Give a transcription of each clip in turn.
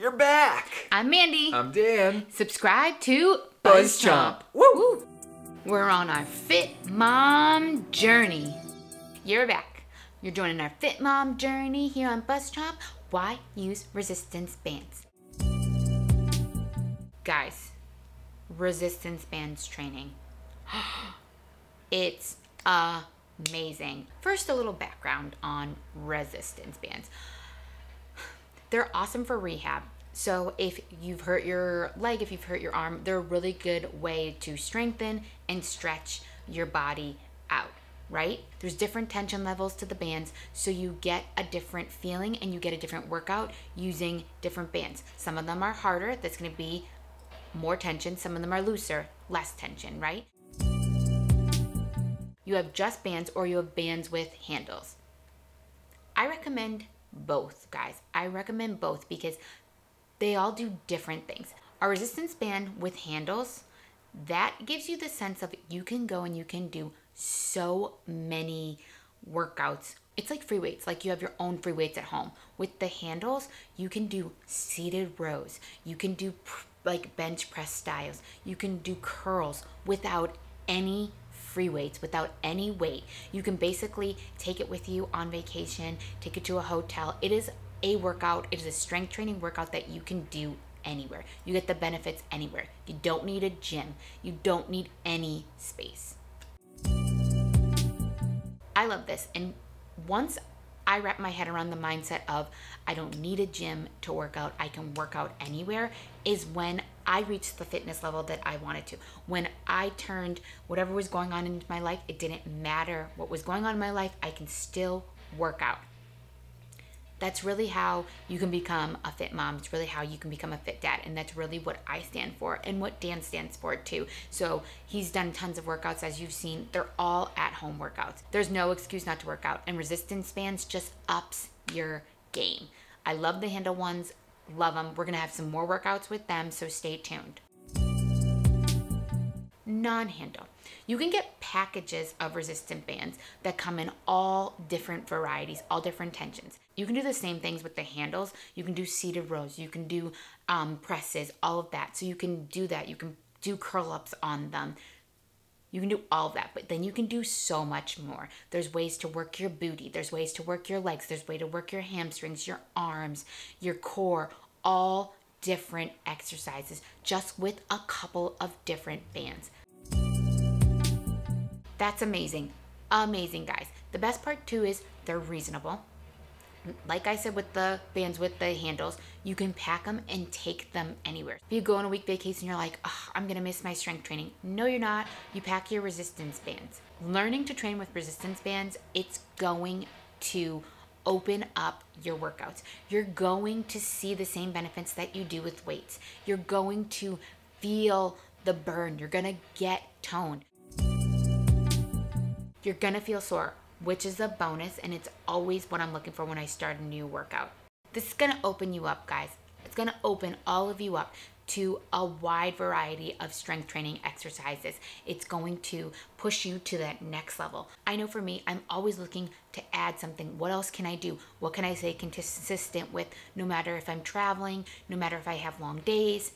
You're back. I'm Mandy. I'm Dan. Subscribe to BuzzChomp. Woo! We're on our Fit Mom journey. You're back. You're joining our Fit Mom journey here on BuzzChomp. Why use resistance bands? Guys, resistance bands training. It's amazing. First, a little background on resistance bands. They're awesome for rehab. So if you've hurt your leg, if you've hurt your arm, they're a really good way to strengthen and stretch your body out, right? There's different tension levels to the bands, so you get a different feeling and you get a different workout using different bands. Some of them are harder, that's gonna be more tension. Some of them are looser, less tension, right? You have just bands or you have bands with handles. I recommend both, guys. I recommend both because they all do different things. A resistance band with handles, that gives you the sense of you can go and you can do so many workouts. It's like free weights, like you have your own free weights at home. With the handles, you can do seated rows. You can do like bench press styles. You can do curls without any free weights, without any weight. You can basically take it with you on vacation, take it to a hotel. It is a workout. It is a strength training workout that you can do anywhere. You get the benefits anywhere. You don't need a gym. You don't need any space. I love this. And once I wrap my head around the mindset of I don't need a gym to work out, I can work out anywhere, is when I reached the fitness level that I wanted to. When I turned whatever was going on in my life, it didn't matter what was going on in my life, I can still work out. That's really how you can become a fit mom. It's really how you can become a fit dad. And that's really what I stand for and what Dan stands for too. So he's done tons of workouts, as you've seen. They're all at home workouts. There's no excuse not to work out. And resistance bands just ups your game. I love the handle ones. Love them. We're going to have some more workouts with them, so stay tuned. Non-handle. You can get packages of resistance bands that come in all different varieties, all different tensions. You can do the same things with the handles. You can do seated rows. You can do presses, all of that. So you can do that. You can do curl-ups on them. You can do all of that, but then you can do so much more. There's ways to work your booty. There's ways to work your legs. There's way to work your hamstrings, your arms, your core, all different exercises just with a couple of different bands. That's amazing. Amazing, guys. The best part too is they're reasonable. Like I said with the bands with the handles, you can pack them and take them anywhere. If you go on a week vacation, you're like, oh, I'm gonna miss my strength training. No, you're not. You pack your resistance bands. Learning to train with resistance bands, it's going to open up your workouts. You're going to see the same benefits that you do with weights. You're going to feel the burn. You're gonna get tone. You're gonna feel sore, which is a bonus, and it's always what I'm looking for when I start a new workout. This is gonna open you up, guys. It's gonna open all of you up to a wide variety of strength training exercises. It's going to push you to that next level. I know for me, I'm always looking to add something. What else can I do? What can I stay consistent with, no matter if I'm traveling, no matter if I have long days?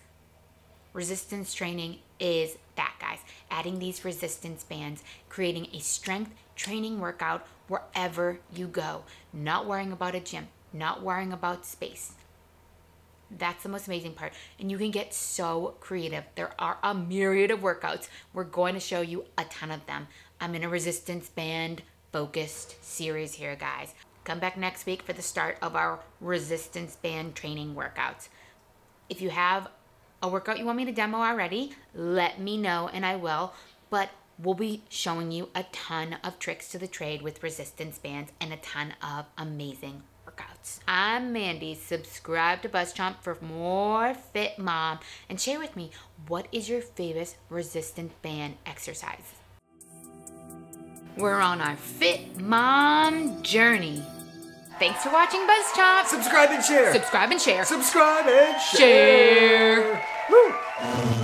Resistance training is that, guys. Adding these resistance bands, creating a strength training workout wherever you go. Not worrying about a gym, not worrying about space. That's the most amazing part. And you can get so creative. There are a myriad of workouts. We're going to show you a ton of them. I'm in a resistance band focused series here, guys. Come back next week for the start of our resistance band training workouts. If you have a workout you want me to demo already, let me know and I will, but we'll be showing you a ton of tricks to the trade with resistance bands and a ton of amazing workouts. I'm Mandy. Subscribe to BuzzChomp for more Fit Mom and share with me, what is your favorite resistance band exercise? We're on our Fit Mom journey. Thanks for watching BuzzChomp. Subscribe and share. Subscribe and share. Subscribe and share. Woo!